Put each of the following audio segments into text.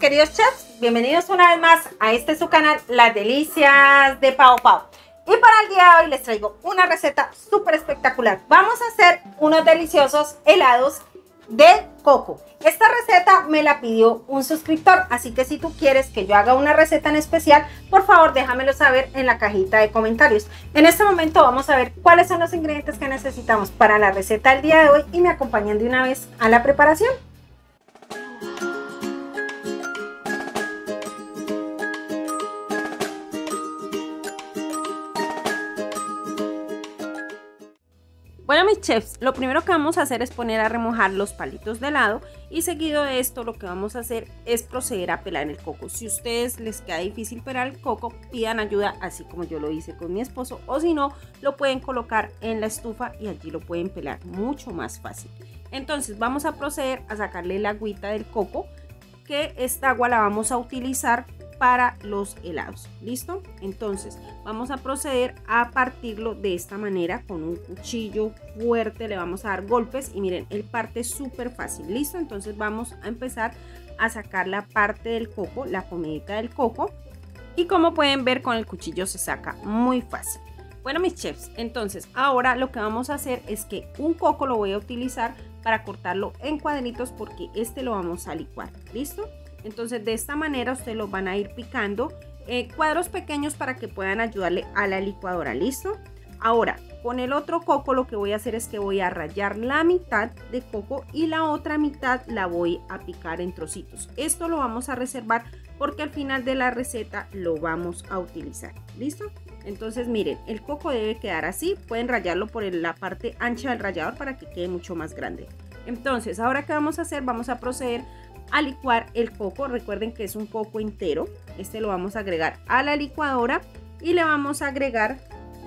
queridos chefs, bienvenidos una vez más a este su canal, Las Delicias de Pao Pao. Y para el día de hoy les traigo una receta súper espectacular. Vamos a hacer unos deliciosos helados de coco. Esta receta me la pidió un suscriptor, así que si tú quieres que yo haga una receta en especial, por favor déjamelo saber en la cajita de comentarios. En este momento vamos a ver cuáles son los ingredientes que necesitamos para la receta del día de hoy y me acompañan de una vez a la preparación. Bueno, mis chefs, lo primero que vamos a hacer es poner a remojar los palitos de helado y seguido de esto lo que vamos a hacer es proceder a pelar el coco. Si a ustedes les queda difícil pelar el coco, pidan ayuda así como yo lo hice con mi esposo, o si no, lo pueden colocar en la estufa y allí lo pueden pelar mucho más fácil. Entonces vamos a proceder a sacarle la agüita del coco, que esta agua la vamos a utilizar para los helados, ¿listo? Entonces vamos a proceder a partirlo de esta manera con un cuchillo fuerte, le vamos a dar golpes y miren, él parte súper fácil, ¿listo? Entonces vamos a empezar a sacar la parte del coco, la comidita del coco, y como pueden ver con el cuchillo se saca muy fácil. Bueno, mis chefs, entonces ahora lo que vamos a hacer es que un coco lo voy a utilizar para cortarlo en cuadritos porque este lo vamos a licuar, ¿listo? Entonces de esta manera ustedes los van a ir picando cuadros pequeños para que puedan ayudarle a la licuadora, ¿listo? Ahora con el otro coco lo que voy a hacer es que voy a rallar la mitad de coco y la otra mitad la voy a picar en trocitos. Esto lo vamos a reservar porque al final de la receta lo vamos a utilizar, ¿listo? Entonces miren, el coco debe quedar así, pueden rallarlo por la parte ancha del rallador para que quede mucho más grande. Entonces ahora ¿qué vamos a hacer? Vamos a proceder a licuar el coco, recuerden que es un coco entero, este lo vamos a agregar a la licuadora y le vamos a agregar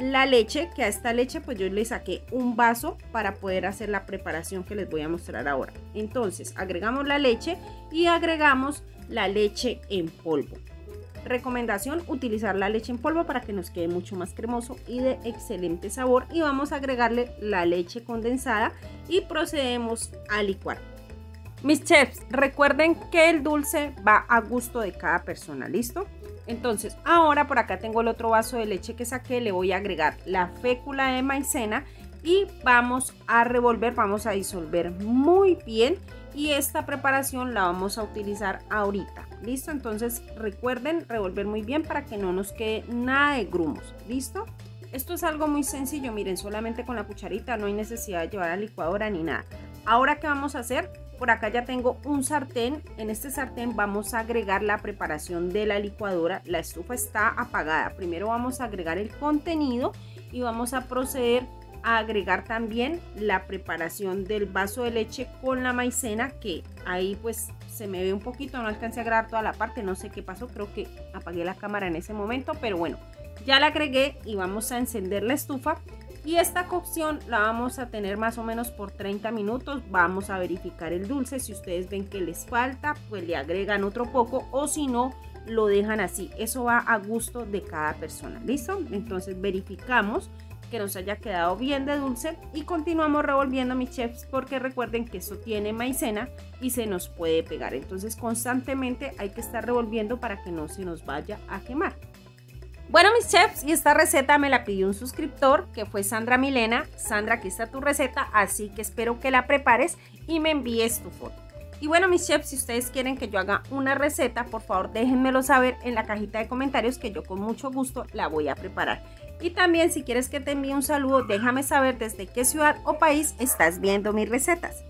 la leche, que a esta leche pues yo le saqué un vaso para poder hacer la preparación que les voy a mostrar ahora. Entonces agregamos la leche y agregamos la leche en polvo. Recomendación, utilizar la leche en polvo para que nos quede mucho más cremoso y de excelente sabor, y vamos a agregarle la leche condensada y procedemos a licuar. Mis chefs, recuerden que el dulce va a gusto de cada persona, ¿listo? Entonces, ahora por acá tengo el otro vaso de leche que saqué, le voy a agregar la fécula de maicena y vamos a revolver, vamos a disolver muy bien y esta preparación la vamos a utilizar ahorita, ¿listo? Entonces, recuerden revolver muy bien para que no nos quede nada de grumos, ¿listo? Esto es algo muy sencillo, miren, solamente con la cucharita, no hay necesidad de llevar a la licuadora ni nada. Ahora, ¿qué vamos a hacer? Por acá ya tengo un sartén, en este sartén vamos a agregar la preparación de la licuadora, la estufa está apagada. Primero vamos a agregar el contenido y vamos a proceder a agregar también la preparación del vaso de leche con la maicena, que ahí pues se me ve un poquito, no alcancé a grabar toda la parte, no sé qué pasó, creo que apagué la cámara en ese momento, pero bueno, ya la agregué y vamos a encender la estufa. Y esta cocción la vamos a tener más o menos por 30 minutos, vamos a verificar el dulce, si ustedes ven que les falta, pues le agregan otro poco o si no, lo dejan así, eso va a gusto de cada persona, ¿listo? Entonces verificamos que nos haya quedado bien de dulce y continuamos revolviendo, mis chefs, porque recuerden que esto tiene maicena y se nos puede pegar, entonces constantemente hay que estar revolviendo para que no se nos vaya a quemar. Bueno, mis chefs, y esta receta me la pidió un suscriptor que fue Sandra Milena. Sandra, aquí está tu receta, así que espero que la prepares y me envíes tu foto. Y bueno, mis chefs, si ustedes quieren que yo haga una receta, por favor déjenmelo saber en la cajita de comentarios que yo con mucho gusto la voy a preparar. Y también si quieres que te envíe un saludo, déjame saber desde qué ciudad o país estás viendo mis recetas.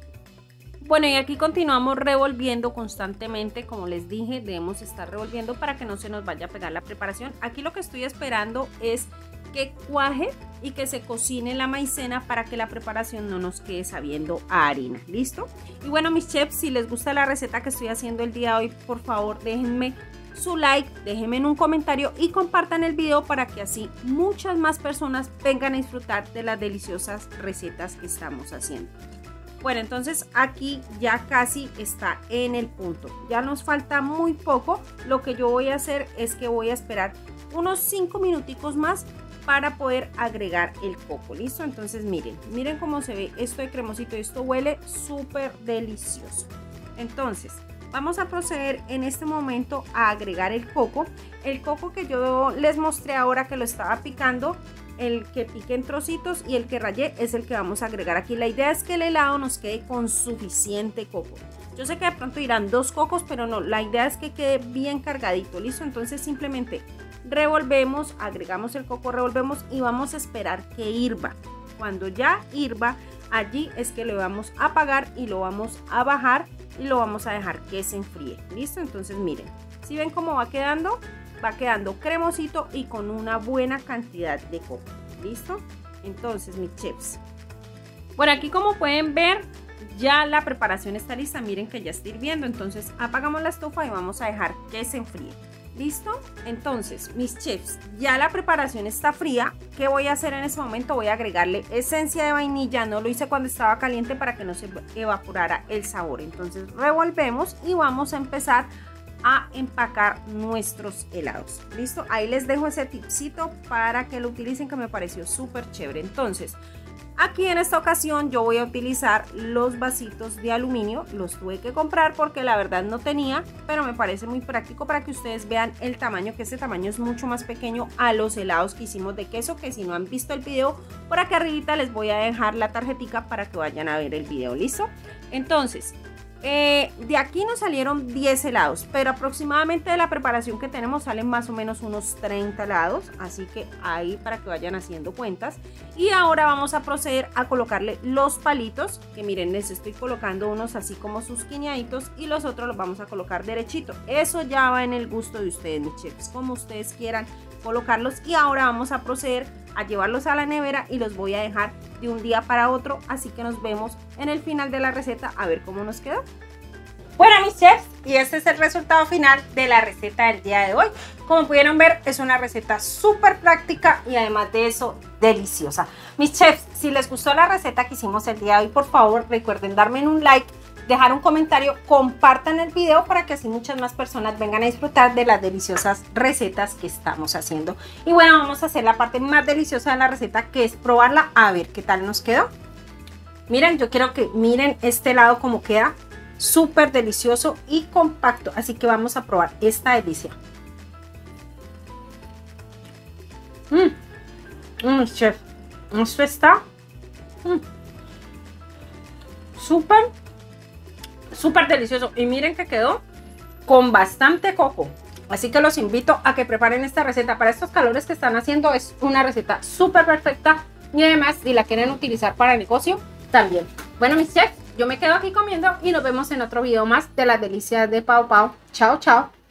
Bueno, y aquí continuamos revolviendo constantemente, como les dije, debemos estar revolviendo para que no se nos vaya a pegar la preparación. Aquí lo que estoy esperando es que cuaje y que se cocine la maicena para que la preparación no nos quede sabiendo a harina, ¿listo? Y bueno, mis chefs, si les gusta la receta que estoy haciendo el día de hoy, por favor déjenme su like, déjenme en un comentario y compartan el video para que así muchas más personas vengan a disfrutar de las deliciosas recetas que estamos haciendo. Bueno, entonces aquí ya casi está en el punto, ya nos falta muy poco, lo que yo voy a hacer es que voy a esperar unos 5 minuticos más para poder agregar el coco, ¿listo? Entonces miren cómo se ve esto de cremosito, esto huele súper delicioso. Entonces Vamos a proceder en este momento a agregar el coco. El coco que yo les mostré ahora que lo estaba picando, el que pique en trocitos y el que rallé es el que vamos a agregar aquí. La idea es que el helado nos quede con suficiente coco. Yo sé que de pronto irán 2 cocos, pero no, la idea es que quede bien cargadito, ¿listo? Entonces simplemente revolvemos, agregamos el coco, revolvemos y vamos a esperar que hirva. Cuando ya hirva, allí es que le vamos a apagar y lo vamos a bajar y lo vamos a dejar que se enfríe, ¿listo? Entonces miren, si ven cómo va quedando cremosito y con una buena cantidad de coco, ¿listo? Entonces mis chefs, por aquí como pueden ver, ya la preparación está lista, miren que ya está hirviendo, entonces apagamos la estufa y vamos a dejar que se enfríe, ¿listo? Entonces mis chefs, ya la preparación está fría. ¿Qué voy a hacer en este momento? Voy a agregarle esencia de vainilla, no lo hice cuando estaba caliente para que no se evaporara el sabor. Entonces revolvemos y vamos a empezar a empacar nuestros helados, ¿listo? Ahí les dejo ese tipcito para que lo utilicen, que me pareció súper chévere. Entonces aquí en esta ocasión yo voy a utilizar los vasitos de aluminio, los tuve que comprar porque la verdad no tenía, pero me parece muy práctico para que ustedes vean el tamaño, que este tamaño es mucho más pequeño a los helados que hicimos de queso, que si no han visto el video, por acá arribita les voy a dejar la tarjetica para que vayan a ver el video, ¿listo? Entonces, de aquí nos salieron 10 helados, pero aproximadamente de la preparación que tenemos salen más o menos unos 30 helados, así que ahí para que vayan haciendo cuentas. Y ahora vamos a proceder a colocarle los palitos, que miren, les estoy colocando unos así como susquineaditos y los otros los vamos a colocar derechito. Eso ya va en el gusto de ustedes, mis chefs, como ustedes quieran colocarlos. Y ahora vamos a proceder a llevarlos a la nevera y los voy a dejar de un día para otro, así que nos vemos en el final de la receta a ver cómo nos quedó. Bueno mis chefs, y este es el resultado final de la receta del día de hoy. Como pudieron ver, es una receta súper práctica y además de eso, deliciosa. Mis chefs, si les gustó la receta que hicimos el día de hoy, por favor recuerden darme un like, dejar un comentario, compartan el video para que así muchas más personas vengan a disfrutar de las deliciosas recetas que estamos haciendo. Y bueno, vamos a hacer la parte más deliciosa de la receta, que es probarla a ver qué tal nos quedó. Miren, yo quiero que miren este helado como queda, súper delicioso y compacto, así que vamos a probar esta delicia. Chef, esto está súper delicioso y miren que quedó con bastante coco, así que los invito a que preparen esta receta para estos calores que están haciendo. Es una receta súper perfecta y además si la quieren utilizar para el negocio también. Bueno mis chefs, yo me quedo aquí comiendo y nos vemos en otro video más de las delicias de Pao Pao. Chao, chao.